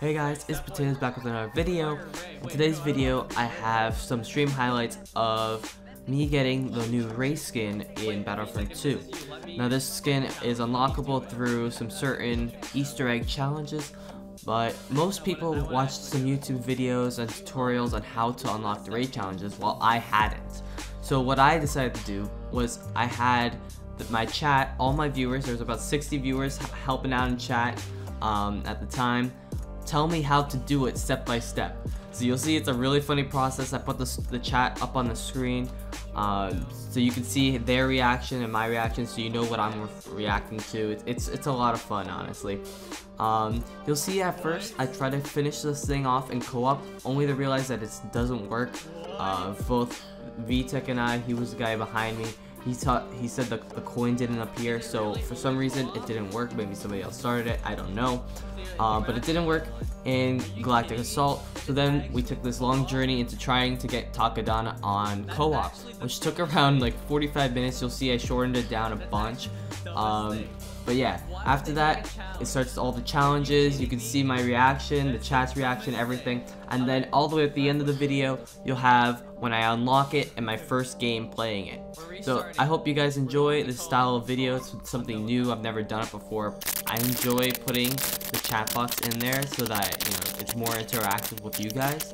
Hey guys, it's Potatoes back with another video. In today's video, I have some stream highlights of me getting the new Rey skin in Battlefront 2. Now this skin is unlockable through some certain Easter egg challenges, but most people watched some YouTube videos and tutorials on how to unlock the Rey challenges while I hadn't. So what I decided to do was I had my chat, all my viewers, there was about 60 viewers helping out in chat at the time, tell me how to do it step by step. So you'll see it's a really funny process. I put the chat up on the screen so you can see their reaction and my reaction, so you know what I'm reacting to. It's a lot of fun, honestly. You'll see at first I try to finish this thing off in co-op, only to realize that it doesn't work. Both Vitek and I, he was the guy behind me, he said the coin didn't appear, so for some reason it didn't work. Maybe somebody else started it, I don't know. But it didn't work in Galactic Assault, so then we took this long journey into trying to get Takodana on co-op, which took around like 45 minutes. You'll see I shortened it down a bunch. But yeah, after that, it starts all the challenges. You can see my reaction, the chat's reaction, everything. And then all the way at the end of the video, you'll have when I unlock it and my first game playing it. So I hope you guys enjoy this style of video. It's something new, I've never done it before. I enjoy putting the chat box in there so that, you know, it's more interactive with you guys.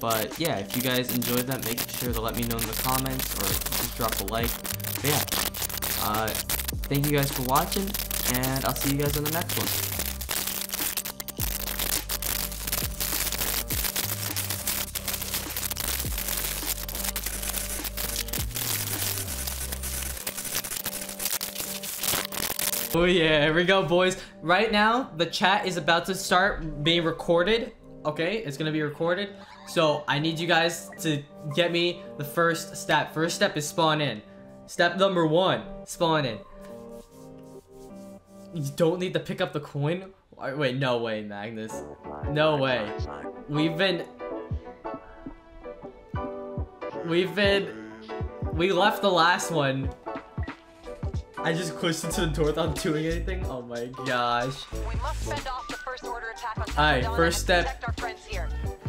But yeah, if you guys enjoyed that, make sure to let me know in the comments or just drop a like. But yeah, thank you guys for watching, and I'll see you guys on the next one. Oh yeah, here we go, boys. Right now, the chat is about to start being recorded. Okay, it's gonna be recorded. So I need you guys to get me the first step. First step is spawn in. Step number one, spawn in. You don't need to pick up the coin? Wait, no way, Magnus. No way. We left the last one. I just pushed into the door without doing anything? Oh my gosh. Alright, first step.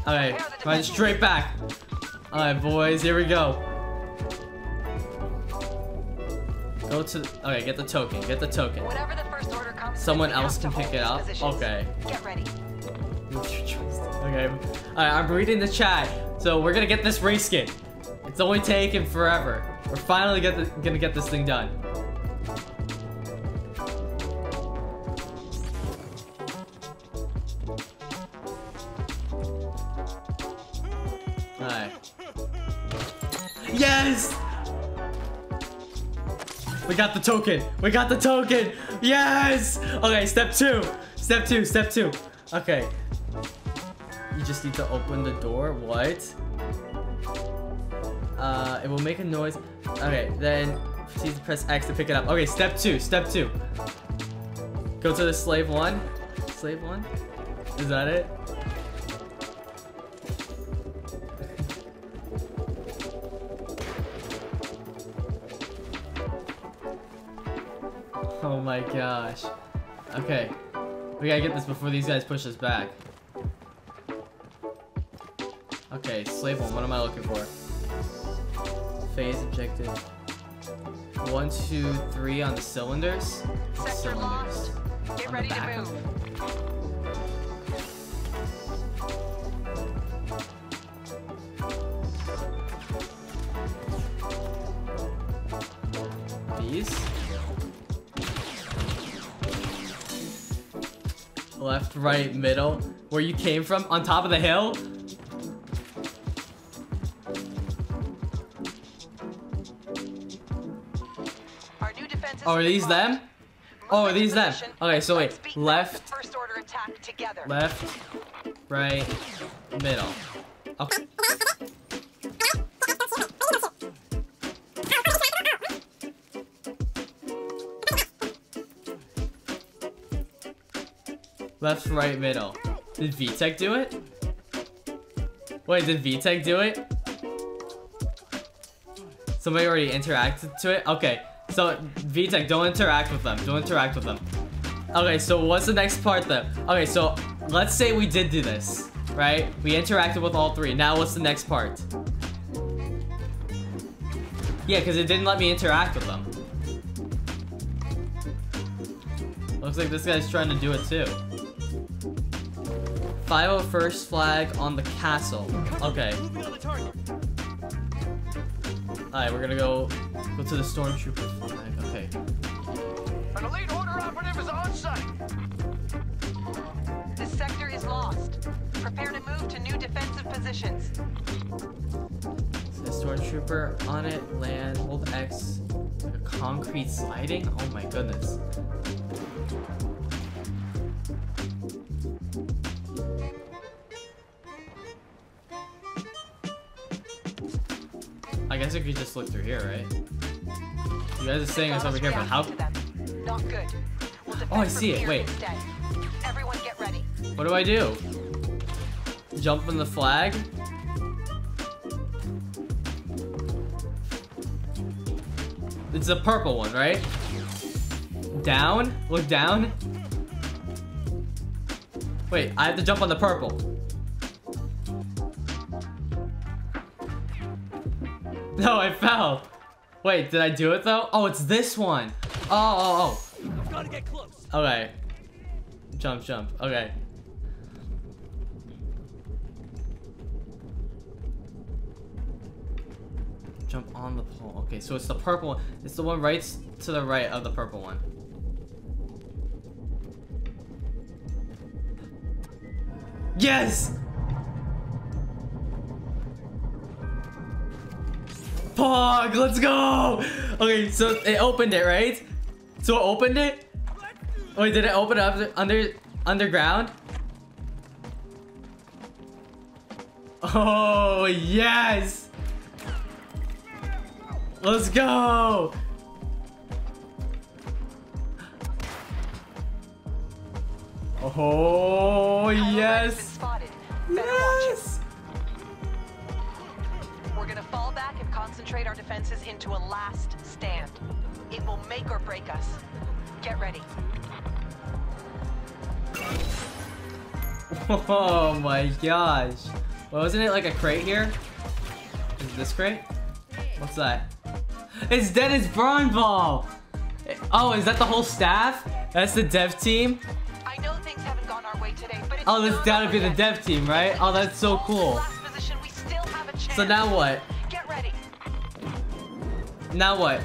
Alright, right, straight back. Alright, boys, here we go. Go to the, okay, get the token, get the token. Whatever the first order comes, someone else can pick it up. Positions. Okay. Get ready. Okay. Alright, I'm reading the chat. So we're gonna get this Rey skin. It's only taking forever. We're finally gonna get this thing done. Alright. Yes! We got the token. We got the token. Yes. Okay. Step two. Step two. Step two. Okay. You just need to open the door. What? It will make a noise. Okay. Then proceed to press X to pick it up. Okay. Step two. Step two. Go to the slave one. Slave one. Is that it? Oh my gosh. Okay. We gotta get this before these guys push us back. Okay, slave one. What am I looking for? Phase objective. 1, 2, 3 on the cylinders. Sector lost. Get ready to move. These. Left, right, middle. Where you came from? On top of the hill? Our new defenses. Oh, are these them? Oh, are these them? Okay, so wait. Left. First order attack together. Left, right, middle. Okay. Left, right, middle. Did Vitek do it? Wait, did Vitek do it? Somebody already interacted to it? Okay, so Vitek, don't interact with them. Don't interact with them. Okay, so what's the next part then? Okay, so let's say we did do this, right? We interacted with all three. Now what's the next part? Yeah, because it didn't let me interact with them. Looks like this guy's trying to do it too. 501st flag on the castle. Okay. Alright, we're gonna go to the stormtrooper flag. Okay. An elite order operative is on site. This sector is lost. Prepare to move to new defensive positions. The stormtrooper on it. Land. Hold X. Like a concrete sliding. Oh my goodness. I guess I could just look through here, right? You guys are saying it's over here, but how? Not good. We'll oh, I see it. Wait. Everyone get ready. What do I do? Jump in the flag? It's a purple one, right? Down? Look down? Wait, I have to jump on the purple. No, I fell. Wait, did I do it though? Oh, it's this one. Oh. Gotta get close. Okay. Jump. Okay. Jump on the pole. Okay, so it's the purple one. It's the one right to the right of the purple one. Yes! Fuck, let's go! Okay, so it opened it, right? So it opened it? Wait, did it open up underground? Oh, yes! Let's go! Oh, yes! Yes! We're gonna fall back and concentrate our defenses into a last stand. It will make or break us. Get ready. Oh my gosh. Well, isn't it like a crate here? Is this crate? What's that? It's Dennis Burnball! Oh, is that the whole staff? That's the dev team? I know things haven't gone our way today, but it's oh, this gotta be the dev team, right? Oh, that's so cool. So now what? Get ready. Now what?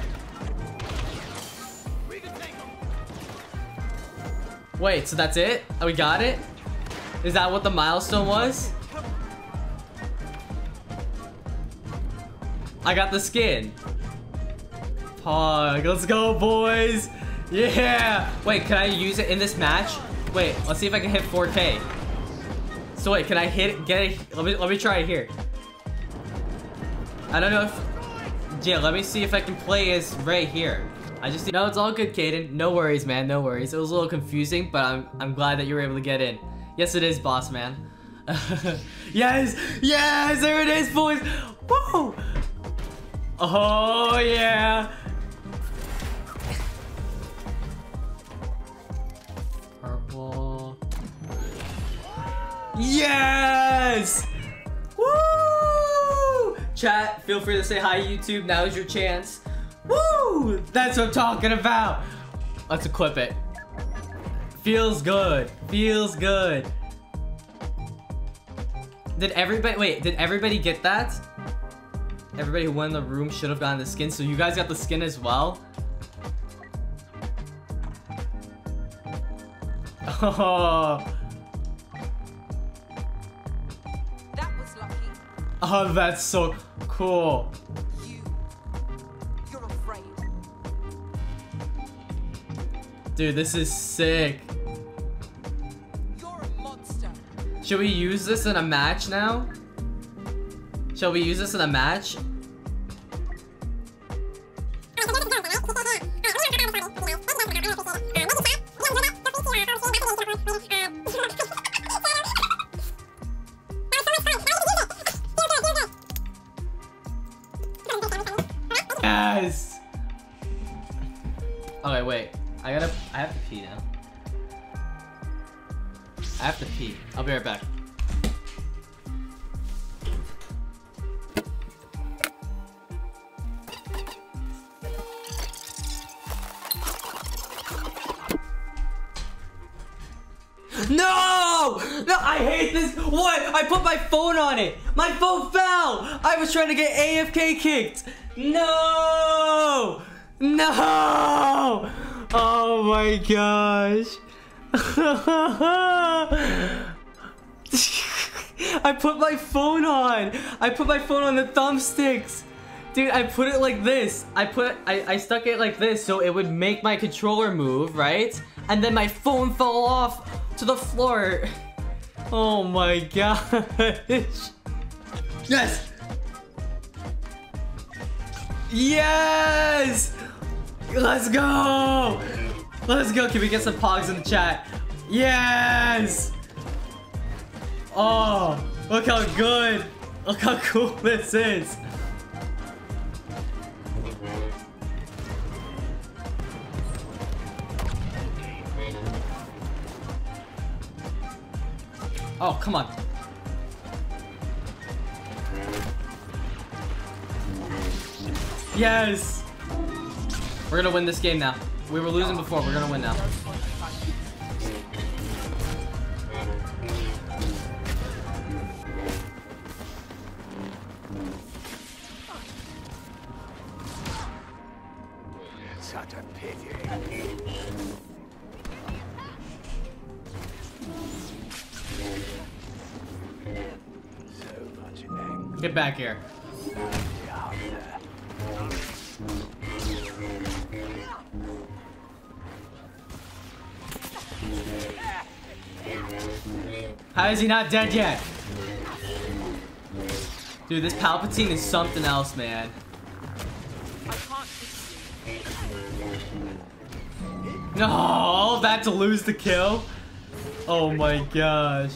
Wait, so that's it? Oh, we got it? Is that what the milestone was? I got the skin. Pog, let's go, boys. Yeah. Wait, can I use it in this match? Wait, let's see if I can hit 4K. So wait, can I hit? Get it? Let me try it here. I don't know if... Yeah, let me see if I can play as Rey here. I just... No, it's all good, Kaden. No worries, man. No worries. It was a little confusing, but I'm glad that you were able to get in. Yes, it is, boss, man. Yes! Yes! There it is, boys! Woo! Oh, yeah! Purple... Yes! Chat, feel free to say hi, YouTube. Now is your chance. Woo! That's what I'm talking about. Let's equip it. Feels good. Feels good. Did everybody... Wait, did everybody get that? Everybody who won the room should have gotten the skin. So you guys got the skin as well? Oh... Oh, that's so cool. You're afraid. Dude, this is sick. You're a monster. Should we use this in a match now? Shall we use this in a match? Okay, wait. I have to pee now. I have to pee. I'll be right back. No! No, I hate this. What? I put my phone on it. My phone fell. I was trying to get AFK kicked. No! No! Oh my gosh. I put my phone on. I put my phone on the thumbsticks. Dude, I put it like this. I stuck it like this so it would make my controller move, right? And then my phone fell off to the floor. Oh my gosh. Yes! Yes! Let's go! Let's go. Can we get some pogs in the chat? Yes! Oh, look how good. Look how cool this is. Oh, come on. Yes! We're gonna win this game now. We were losing before, we're gonna win now. Such a pity. Get back here. How is he not dead yet? Dude, this Palpatine is something else, man. No, all that to lose the kill? Oh my gosh.